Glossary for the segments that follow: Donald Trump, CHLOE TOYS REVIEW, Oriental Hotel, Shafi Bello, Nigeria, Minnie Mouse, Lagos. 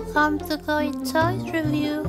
welcome to Toy Toys Review.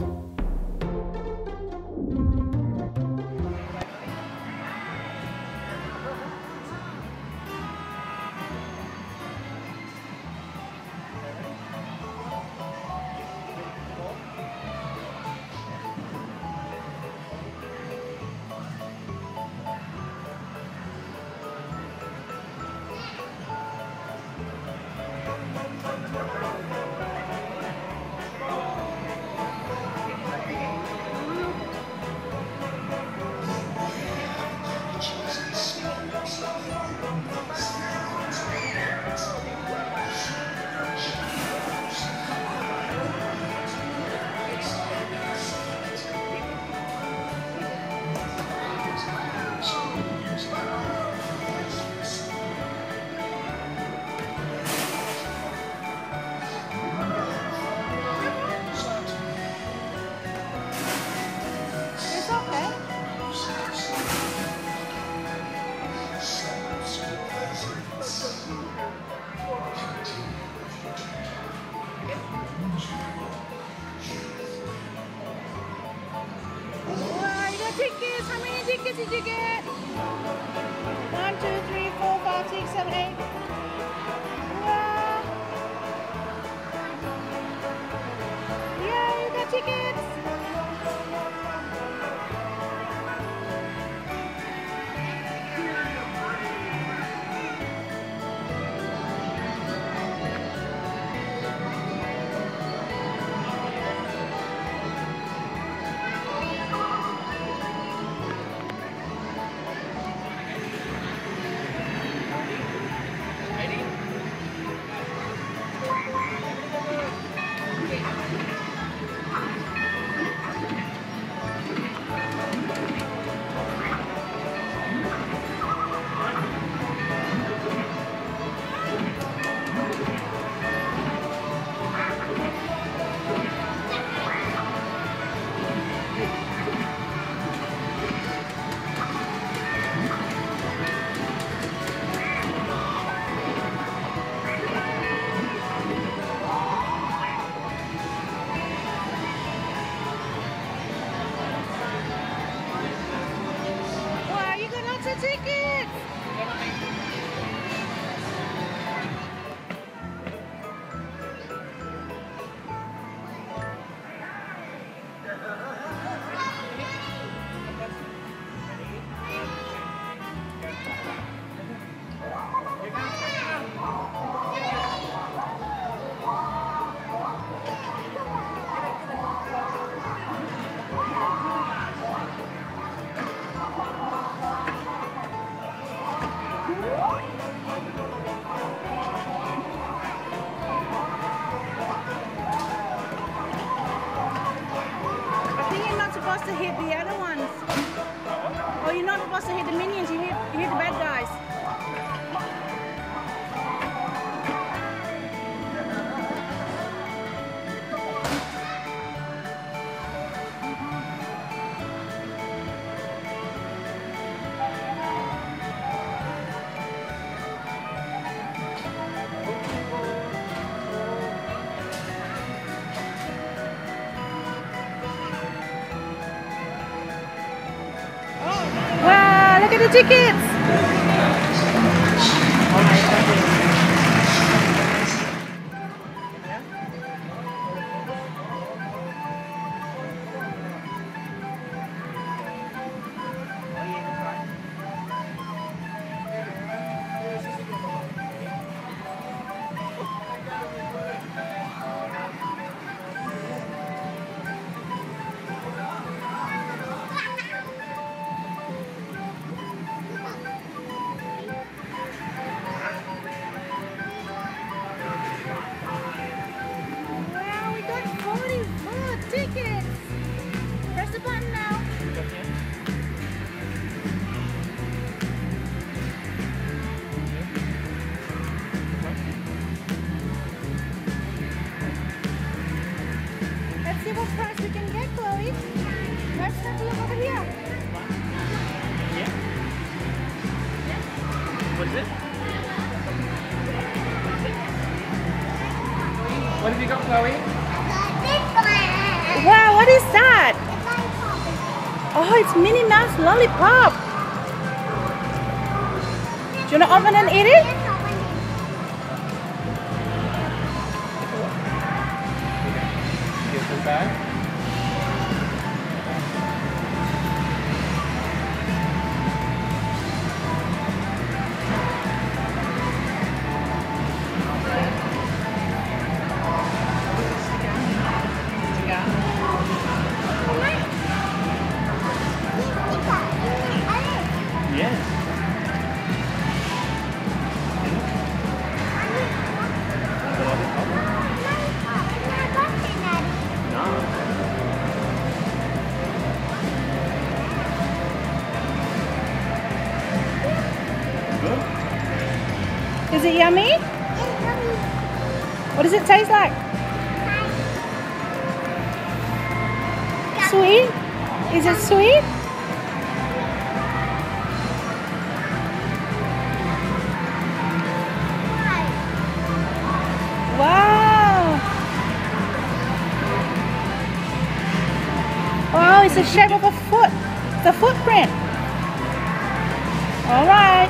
How many tickets did you get? 1, 2, 3, 4, 5, 6, 7, 8. Wow. Yeah, you got tickets. To hit the other ones. Oh, you're not supposed to hit the minions, you hit the bad guys. Look at the tickets. What have you got, Chloe? is that? Oh, it's Minnie Mouse lollipop. Do you want to open and eat it? Is it yummy? It's yummy. What does it taste like? Nice. Sweet? Is it sweet? Wow! Wow, it's the shape of a foot. The footprint. All right.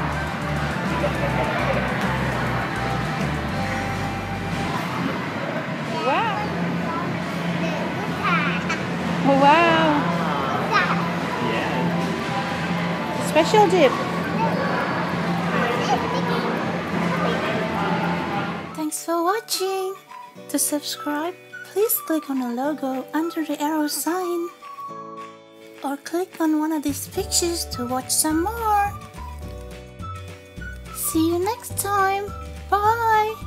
Wow. Yeah. Special dip. Thanks for watching. To subscribe, please click on the logo under the arrow sign. Or click on one of these pictures to watch some more. See you next time. Bye.